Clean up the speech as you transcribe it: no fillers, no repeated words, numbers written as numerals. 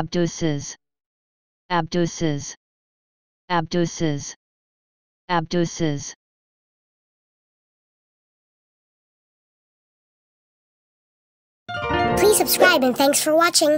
Abduces. Abduces. Abduces. Abduces. Please subscribe and thanks for watching.